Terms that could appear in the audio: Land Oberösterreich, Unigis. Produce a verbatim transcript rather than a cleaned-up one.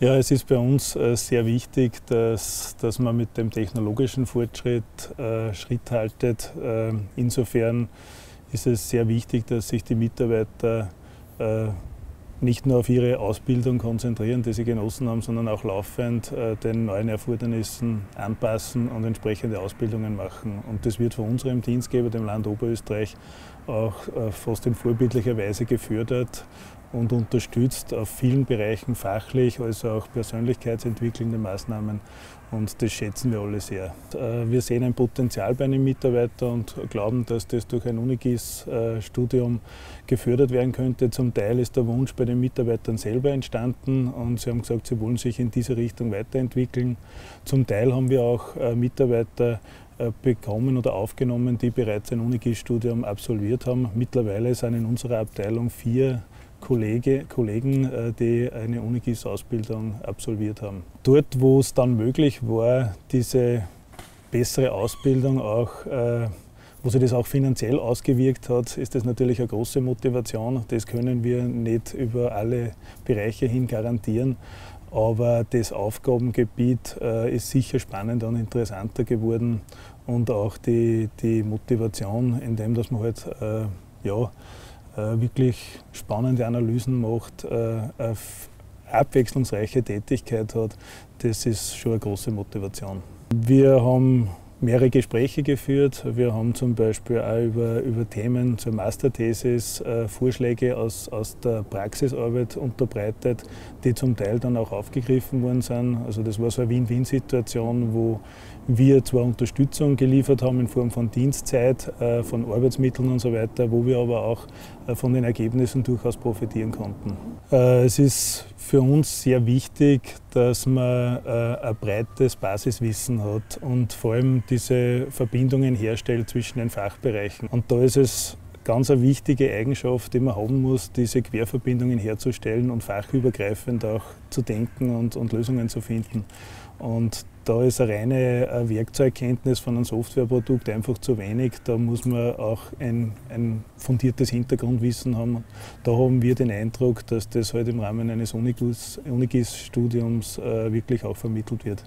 Ja, es ist bei uns sehr wichtig, dass, dass man mit dem technologischen Fortschritt äh, Schritt haltet. Äh, insofern ist es sehr wichtig, dass sich die Mitarbeiter äh, nicht nur auf ihre Ausbildung konzentrieren, die sie genossen haben, sondern auch laufend äh, den neuen Erfordernissen anpassen und entsprechende Ausbildungen machen. Und das wird von unserem Dienstgeber, dem Land Oberösterreich, auch äh, fast in vorbildlicher Weise gefördert und unterstützt auf vielen Bereichen fachlich, also auch persönlichkeitsentwickelnde Maßnahmen, und das schätzen wir alle sehr. Wir sehen ein Potenzial bei einem Mitarbeiter und glauben, dass das durch ein Unigis-Studium gefördert werden könnte. Zum Teil ist der Wunsch bei den Mitarbeitern selber entstanden und sie haben gesagt, sie wollen sich in diese Richtung weiterentwickeln. Zum Teil haben wir auch Mitarbeiter bekommen oder aufgenommen, die bereits ein Unigis-Studium absolviert haben. Mittlerweile sind in unserer Abteilung vier Kollege, Kollegen, die eine Unigis-Ausbildung absolviert haben. Dort, wo es dann möglich war, diese bessere Ausbildung auch, wo sich das auch finanziell ausgewirkt hat, ist das natürlich eine große Motivation. Das können wir nicht über alle Bereiche hin garantieren, aber das Aufgabengebiet ist sicher spannender und interessanter geworden, und auch die, die Motivation, indem dass man halt ja, wirklich spannende Analysen macht, eine abwechslungsreiche Tätigkeit hat, das ist schon eine große Motivation. Wir haben mehrere Gespräche geführt. Wir haben zum Beispiel auch über, über Themen zur Masterthesis äh, Vorschläge aus, aus der Praxisarbeit unterbreitet, die zum Teil dann auch aufgegriffen worden sind. Also das war so eine Win-Win-Situation, wo wir zwar Unterstützung geliefert haben in Form von Dienstzeit, äh, von Arbeitsmitteln und so weiter, wo wir aber auch äh, von den Ergebnissen durchaus profitieren konnten. Äh, es ist für uns sehr wichtig, dass man äh, ein breites Basiswissen hat und vor allem diese Verbindungen herstellt zwischen den Fachbereichen. Und da ist es ganz eine wichtige Eigenschaft, die man haben muss, diese Querverbindungen herzustellen und fachübergreifend auch zu denken und, und Lösungen zu finden. Und da ist eine reine Werkzeugkenntnis von einem Softwareprodukt einfach zu wenig. Da muss man auch ein, ein fundiertes Hintergrundwissen haben. Da haben wir den Eindruck, dass das halt im Rahmen eines Unigis-Studiums wirklich auch vermittelt wird.